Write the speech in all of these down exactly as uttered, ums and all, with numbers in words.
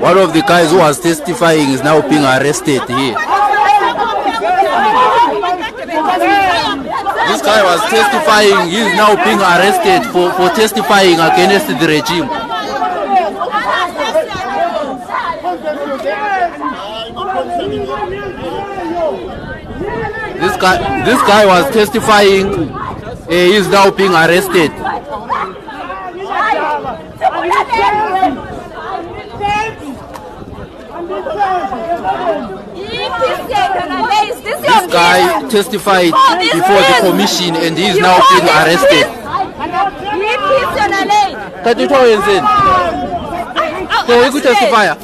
One of the guys who was testifying is now being arrested here. This guy was testifying, he is now being arrested for, for testifying against the regime. This guy, this guy was testifying, uh, he is now being arrested. This guy testified before the commission and he is now being arrested. For testifying.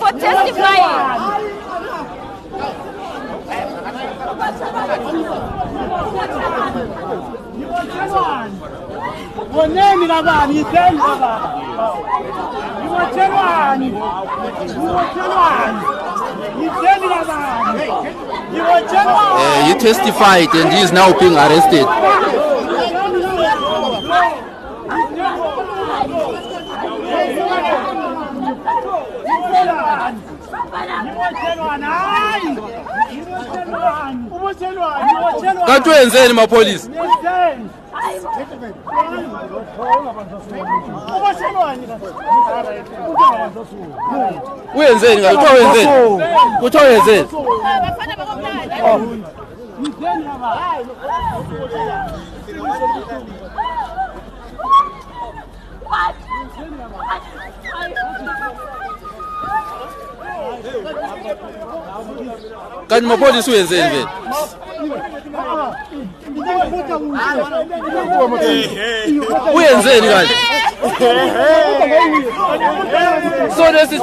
Uh, he testified and he is now being arrested. So this is